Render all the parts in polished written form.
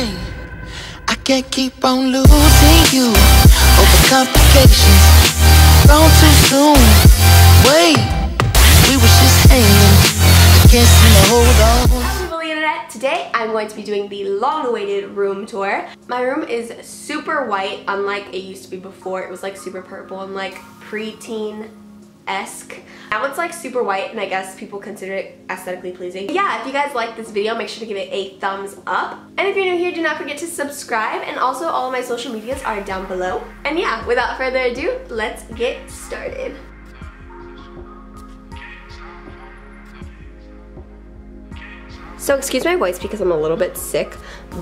thing. I can't keep on losing you over complications. Gone too soon. Wait, we was just hanging. I can't seem to hold on. Today, I'm going to be doing the long-awaited room tour. My room is super white, unlike it used to be before. It was like super purple and like preteen-esque. Now it's like super white, and I guess people consider it aesthetically pleasing. But yeah, if you guys like this video, make sure to give it a thumbs up. And if you're new here, do not forget to subscribe. And also, all of my social medias are down below. And yeah, without further ado, let's get started. So excuse my voice because I'm a little bit sick,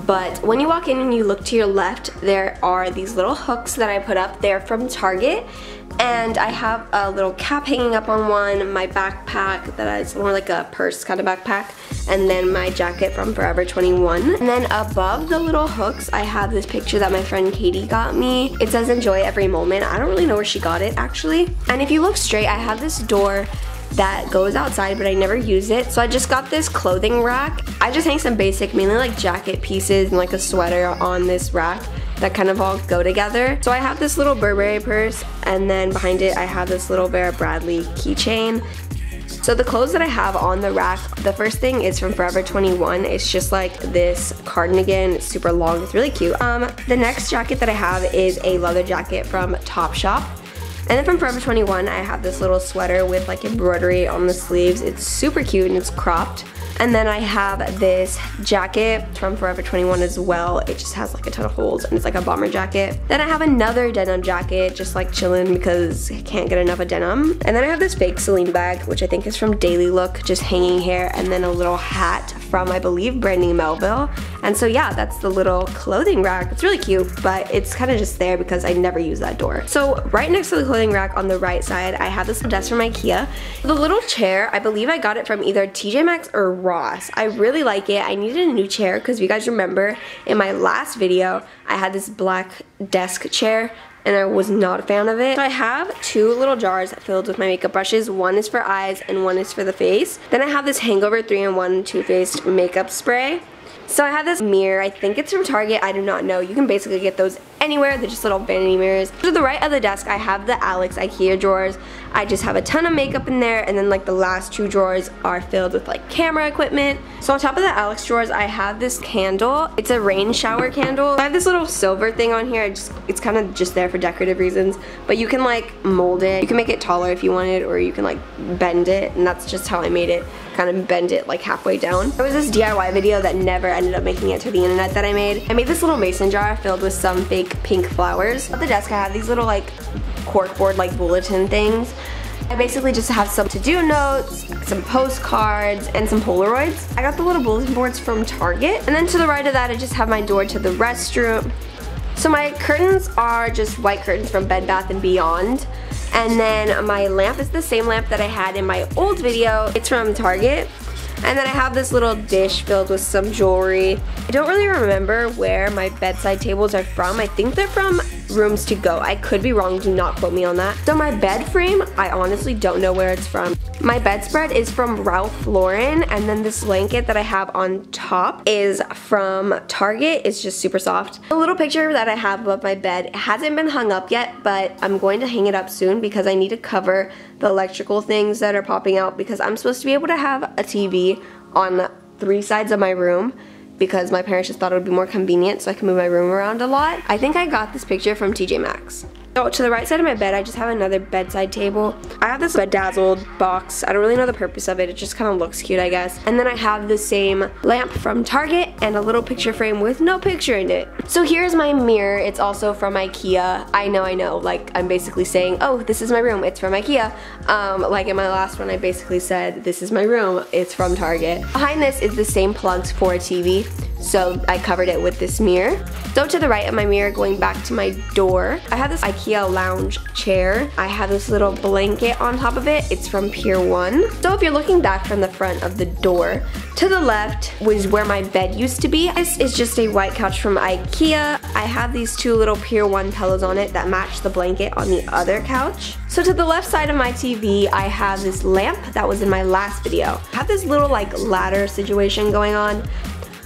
but when you walk in and you look to your left, there are these little hooks that I put up. They're from Target, and I have a little cap hanging up on one, my backpack that is more like a purse kind of backpack, and then my jacket from Forever 21. And then above the little hooks, I have this picture that my friend Katie got me. It says, "Enjoy every moment." I don't really know where she got it, actually. And if you look straight, I have this door that goes outside, but I never use it, so I just got this clothing rack. I just hang some basic, mainly like jacket pieces and like a sweater on this rack that kind of all go together. So I have this little Burberry purse, and then behind it I have this little Vera Bradley keychain. So the clothes that I have on the rack, the first thing is from Forever 21. It's just like this cardigan. It's super long. It's really cute. The next jacket that I have is a leather jacket from Topshop. And then from Forever 21, I have this little sweater with like embroidery on the sleeves. It's super cute and it's cropped. And then I have this jacket from Forever 21 as well. It just has like a ton of holes and it's like a bomber jacket. Then I have another denim jacket, just like chilling because I can't get enough of denim. And then I have this fake Celine bag, which I think is from Daily Look, just hanging here. And then a little hat from, I believe, Brandy Melville. And so yeah, that's the little clothing rack. It's really cute, but it's kind of just there because I never use that door. So right next to the clothing rack on the right side, I have this desk from IKEA. The little chair, I believe I got it from either TJ Maxx or Ross. I really like it. I needed a new chair because if you guys remember in my last video, I had this black desk chair and I was not a fan of it. So I have two little jars filled with my makeup brushes. One is for eyes and one is for the face. Then I have this Hangover 3-in-1 Too Faced makeup spray. So I have this mirror, I think it's from Target, I do not know. You can basically get those anywhere, they're just little vanity mirrors. To the right of the desk, I have the Alex IKEA drawers. I just have a ton of makeup in there, and then like the last two drawers are filled with like camera equipment. So on top of the Alex drawers, I have this candle. It's a rain shower candle. I have this little silver thing on here, it's kind of just there for decorative reasons, but you can like mold it. You can make it taller if you wanted, or you can like bend it, and that's just how I made it. Kind of bend it like halfway down. There was this DIY video that never ended up making it to the internet that I made. I made this little mason jar filled with some fake pink flowers. On the desk I have these little like corkboard like bulletin things. I basically just have some to-do notes, some postcards, and some Polaroids. I got the little bulletin boards from Target. And then to the right of that I just have my door to the restroom. So my curtains are just white curtains from Bed Bath & Beyond. And then my lamp is the same lamp that I had in my old video. It's from Target. And then I have this little dish filled with some jewelry. I don't really remember where my bedside tables are from. I think they're from Rooms to Go. I could be wrong, do not quote me on that. So my bed frame, I honestly don't know where it's from. My bedspread is from Ralph Lauren, and then this blanket that I have on top is from Target. It's just super soft. The little picture that I have above my bed, it hasn't been hung up yet, but I'm going to hang it up soon because I need to cover the electrical things that are popping out because I'm supposed to be able to have a TV on 3 sides of my room because my parents just thought it would be more convenient so I can move my room around a lot. I think I got this picture from TJ Maxx. So to the right side of my bed, I just have another bedside table. I have this bedazzled box. I don't really know the purpose of it. It just kind of looks cute, I guess. And then I have the same lamp from Target and a little picture frame with no picture in it. So here's my mirror. It's also from IKEA. I know. Like, I'm basically saying, oh, this is my room. It's from IKEA. Like in my last one, I basically said, this is my room. It's from Target. Behind this is the same plugs for a TV. So I covered it with this mirror. So to the right of my mirror, going back to my door, I have this IKEA lounge chair. I have this little blanket on top of it. It's from Pier 1. So if you're looking back from the front of the door, to the left was where my bed used to be. This is just a white couch from IKEA. I have these two little Pier 1 pillows on it that match the blanket on the other couch. So to the left side of my TV, I have this lamp that was in my last video. I have this little like ladder situation going on.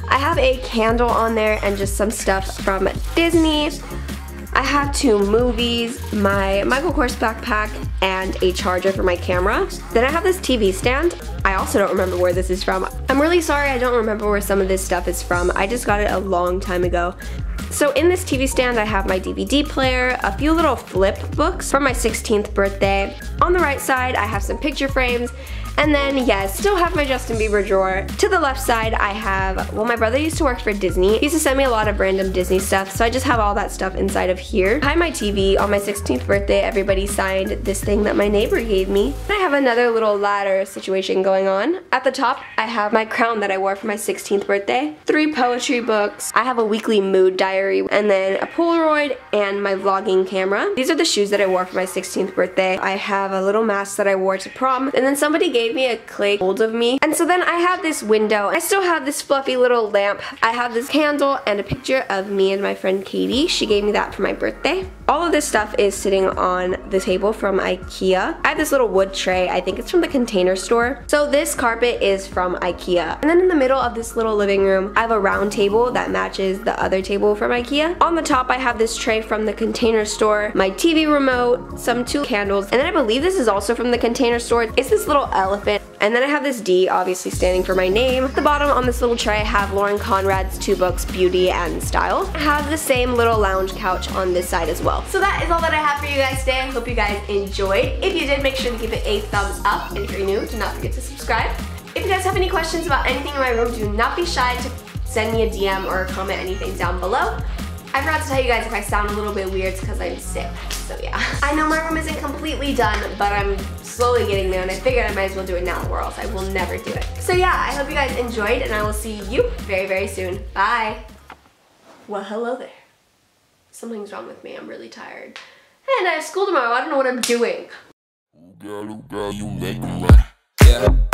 I have a candle on there and just some stuff from Disney. I have two movies, my Michael Kors backpack, and a charger for my camera. Then I have this TV stand. I also don't remember where this is from. I'm really sorry I don't remember where some of this stuff is from. I just got it a long time ago. So in this TV stand I have my DVD player, a few little flip books from my 16th birthday. On the right side I have some picture frames, and then yes, still have my Justin Bieber drawer. To the left side I have, well, my brother used to work for Disney. He used to send me a lot of random Disney stuff, so I just have all that stuff inside of here. Behind my TV, on my 16th birthday, everybody signed this thing that my neighbor gave me. And I have another little ladder situation going on. At the top I have my crown that I wore for my 16th birthday, three poetry books, I have a weekly mood diary, and then a Polaroid and my vlogging camera. These are the shoes that I wore for my 16th birthday. I have a little mask that I wore to prom, and then somebody gave me a clay mold of me. And so then I have this window. I still have this fluffy little lamp. I have this candle and a picture of me and my friend Katie. She gave me that for my birthday. All of this stuff is sitting on the table from IKEA. I have this little wood tray. I think it's from the Container Store. So this carpet is from IKEA. And then in the middle of this little living room, I have a round table that matches the other table from IKEA. On the top I have this tray from the Container Store, my TV remote, some two candles, and then I believe this is also from the Container Store. It's this little elephant. And then I have this D, obviously standing for my name. At the bottom on this little tray I have Lauren Conrad's two books, Beauty and Style. I have the same little lounge couch on this side as well. So that is all that I have for you guys today. I hope you guys enjoyed. If you did, make sure to give it a thumbs up. And if you're new, do not forget to subscribe. If you guys have any questions about anything in my room, do not be shy to send me a DM or comment anything down below. I forgot to tell you guys if I sound a little bit weird, it's because I'm sick, so yeah. I know my room isn't completely done, but I'm slowly getting there, and I figured I might as well do it now or else I will never do it. So yeah, I hope you guys enjoyed, and I will see you very, very soon. Bye. Well, hello there. Something's wrong with me, I'm really tired. And I have school tomorrow, I don't know what I'm doing. Ooh, girl, you make me right. Yeah.